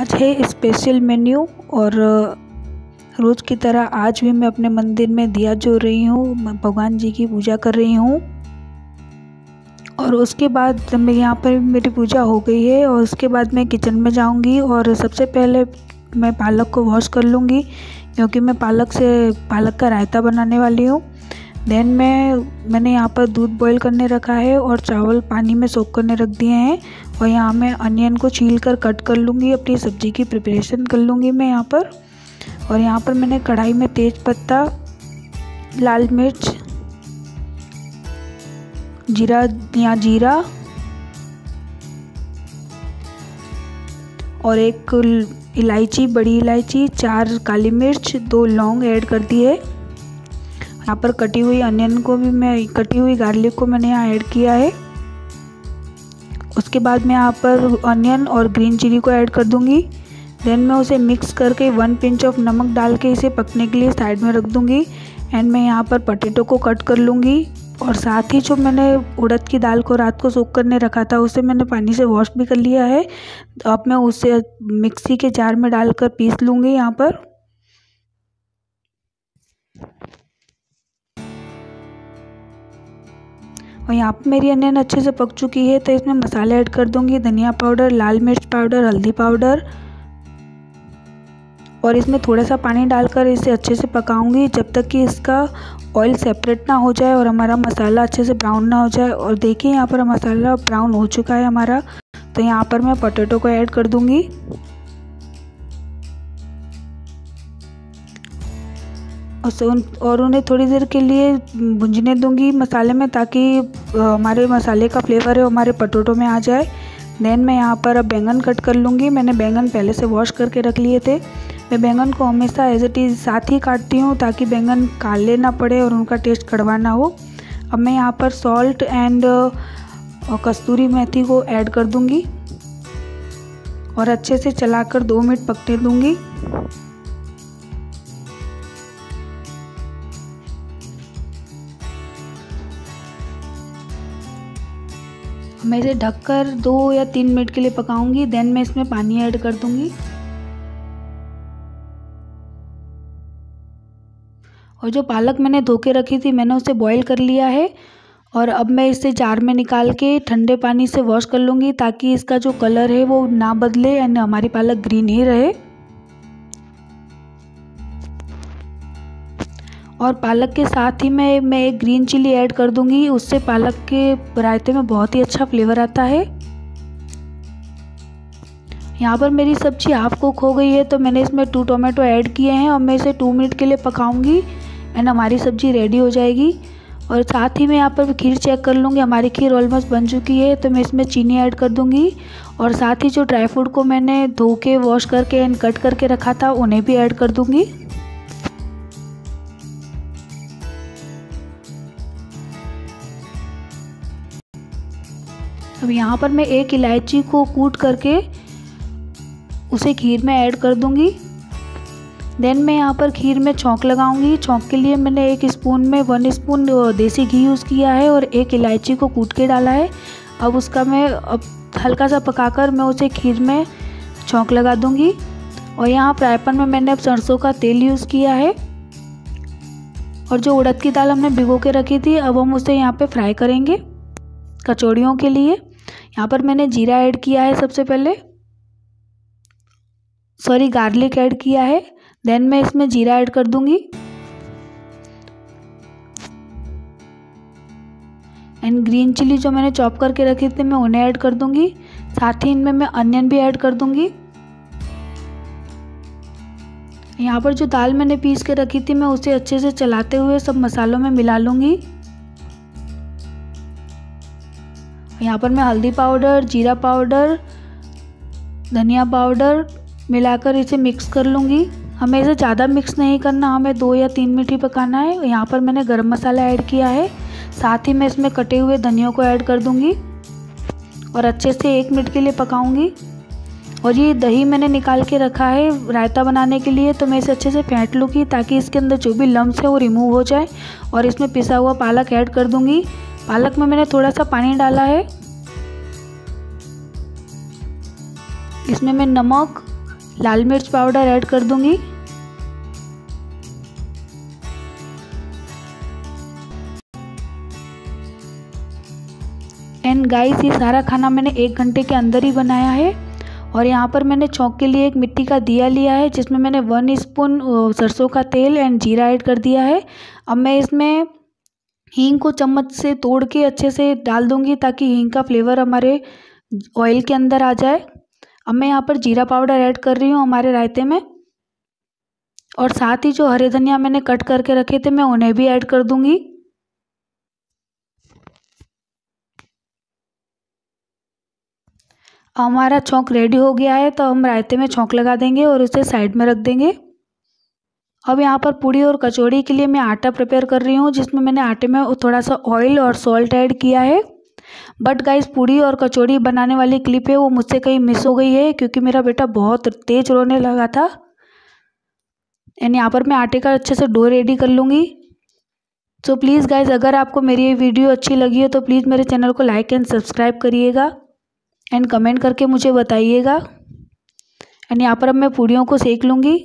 आज है special menu और रोज़ की तरह आज भी मैं अपने मंदिर में दिया जोड़ रही हूँ। मैं भगवान जी की पूजा कर रही हूँ और उसके बाद मैं यहाँ पर मेरी पूजा हो गई है और उसके बाद मैं किचन में जाऊँगी और सबसे पहले मैं पालक को वॉश कर लूँगी क्योंकि मैं पालक का रायता बनाने वाली हूँ। देन मैंने यहाँ पर दूध बॉईल करने रखा है और चावल पानी में सोख करने रख दिए हैं और यहाँ मैं अनियन को छील कर कट कर लूँगी। अपनी सब्ज़ी की प्रिपरेशन कर लूँगी मैं यहाँ पर। और यहाँ पर मैंने कढ़ाई में तेज पत्ता, लाल मिर्च, जीरा और एक इलायची, बड़ी इलायची, 4 काली मिर्च, 2 लौंग ऐड कर दी है। यहाँ पर कटी हुई गार्लिक को मैंने यहाँ ऐड किया है। उसके बाद मैं यहाँ पर अनियन और ग्रीन चिली को ऐड कर दूँगी। देन मैं उसे मिक्स करके 1 पिंच ऑफ नमक डाल के इसे पकने के लिए साइड में रख दूँगी। एंड मैं यहाँ पर पटेटो को कट कर लूँगी और साथ ही जो मैंने उड़द की दाल को रात को सोख करने रखा था उसे मैंने पानी से वॉश भी कर लिया है। अब मैं उसे मिक्सी के जार में डालकर पीस लूँगी यहाँ पर। और यहाँ पर मेरी अनियन अच्छे से पक चुकी है तो इसमें मसाले ऐड कर दूँगी। धनिया पाउडर, लाल मिर्च पाउडर, हल्दी पाउडर और इसमें थोड़ा सा पानी डालकर इसे अच्छे से पकाऊंगी जब तक कि इसका ऑयल सेपरेट ना हो जाए और हमारा मसाला अच्छे से ब्राउन ना हो जाए। और देखिए यहाँ पर मसाला ब्राउन हो चुका है हमारा। तो यहाँ पर मैं पोटैटो को ऐड कर दूँगी। और उन्हें थोड़ी देर के लिए भुंजने दूँगी मसाले में ताकि हमारे मसाले का फ्लेवर है हमारे पोटैटो में आ जाए। देन मैं यहाँ पर अब बैंगन कट कर लूँगी। मैंने बैंगन पहले से वॉश करके रख लिए थे। मैं बैंगन को हमेशा एज इट इज़ साथ ही काटती हूँ ताकि बैंगन काले ना पड़े और उनका टेस्ट कड़वा ना हो। अब मैं यहाँ पर सॉल्ट एंड कस्तूरी मेथी को ऐड कर दूँगी और अच्छे से चलाकर 2 मिनट पकने दूँगी। मैं इसे ढककर 2 या 3 मिनट के लिए पकाऊंगी। देन मैं इसमें पानी ऐड कर दूंगी और जो पालक मैंने धो के रखी थी मैंने उसे बॉईल कर लिया है और अब मैं इसे जार में निकाल के ठंडे पानी से वॉश कर लूँगी ताकि इसका जो कलर है वो ना बदले एंड हमारी पालक ग्रीन ही रहे। और पालक के साथ ही मैं एक ग्रीन चिली ऐड कर दूंगी। उससे पालक के रायते में बहुत ही अच्छा फ्लेवर आता है। यहाँ पर मेरी सब्ज़ी हाफ कुक हो गई है तो मैंने इसमें 2 टोमेटो ऐड किए हैं और मैं इसे 2 मिनट के लिए पकाऊंगी एंड हमारी सब्ज़ी रेडी हो जाएगी। और साथ ही मैं यहाँ पर खीर चेक कर लूँगी। हमारी खीर ऑलमोस्ट बन चुकी है तो मैं इसमें चीनी ऐड कर दूँगी और साथ ही जो ड्राई फ्रूट को मैंने धो के वॉश करके एंड कट करके रखा था उन्हें भी ऐड कर दूँगी। अब यहाँ पर मैं एक इलायची को कूट करके उसे खीर में ऐड कर दूँगी। देन मैं यहाँ पर खीर में छौंक लगाऊँगी। छौंक के लिए मैंने 1 स्पून देसी घी यूज़ किया है और 1 इलायची को कूट के डाला है। अब उसका मैं अब हल्का सा पकाकर मैं उसे खीर में छौंक लगा दूँगी। और यहाँ फ्राई पैन में मैंने अब सरसों का तेल यूज़ किया है और जो उड़द की दाल हमने भिगो के रखी थी अब हम उसे यहाँ पर फ्राई करेंगे कचौड़ियों के लिए। यहाँ पर मैंने जीरा ऐड किया है सबसे पहले, गार्लिक ऐड किया है। देन मैं इसमें जीरा ऐड कर दूंगी एंड ग्रीन चिली जो मैंने चॉप करके रखी थी मैं उन्हें ऐड कर दूंगी। साथ ही इनमें मैं अनियन भी ऐड कर दूंगी। यहाँ पर जो दाल मैंने पीस के रखी थी मैं उसे अच्छे से चलाते हुए सब मसालों में मिला लूँगी। यहाँ पर मैं हल्दी पाउडर, जीरा पाउडर, धनिया पाउडर मिलाकर इसे मिक्स कर लूँगी। हमें इसे ज़्यादा मिक्स नहीं करना, हमें 2 या 3 मिनट ही पकाना है। यहाँ पर मैंने गरम मसाला ऐड किया है। साथ ही मैं इसमें कटे हुए धनिया को ऐड कर दूँगी और अच्छे से 1 मिनट के लिए पकाऊँगी। और ये दही मैंने निकाल के रखा है रायता बनाने के लिए तो मैं इसे अच्छे से फेंट लूँगी ताकि इसके अंदर जो भी लम्स है वो रिमूव हो जाए। और इसमें पिसा हुआ पालक ऐड कर दूँगी। पालक में मैंने थोड़ा सा पानी डाला है। इसमें मैं नमक लाल मिर्च पाउडर ऐड कर दूंगी। एंड गाइस, ये सारा खाना मैंने 1 घंटे के अंदर ही बनाया है। और यहाँ पर मैंने चौक के लिए एक मिट्टी का दिया लिया है, जिसमें मैंने 1 स्पून सरसों का तेल एंड जीरा ऐड कर दिया है। अब मैं इसमें हींग को चम्मच से तोड़ के अच्छे से डाल दूंगी, ताकि हींग का फ्लेवर हमारे ऑयल के अंदर आ जाए। अब मैं यहाँ पर जीरा पाउडर ऐड कर रही हूँ हमारे रायते में, और साथ ही जो हरे धनिया मैंने कट करके रखे थे मैं उन्हें भी ऐड कर दूंगी। हमारा छौंक रेडी हो गया है, तो हम रायते में छौंक लगा देंगे और उसे साइड में रख देंगे। अब यहाँ पर पूड़ी और कचौड़ी के लिए मैं आटा प्रिपेयर कर रही हूँ, जिसमें मैंने आटे में थोड़ा सा ऑयल और सॉल्ट ऐड किया है। बट गाइस, पूड़ी और कचौड़ी बनाने वाली क्लिप है वो मुझसे कहीं मिस हो गई है, क्योंकि मेरा बेटा बहुत तेज रोने लगा था। एंड यहाँ पर मैं आटे का अच्छे से डो रेडी कर लूँगी। सो प्लीज़ गाइस, अगर आपको मेरी ये वीडियो अच्छी लगी है तो प्लीज़ मेरे चैनल को लाइक एंड सब्सक्राइब करिएगा एंड कमेंट करके मुझे बताइएगा। एंड यहाँ पर अब मैं पूड़ियों को सेक लूँगी।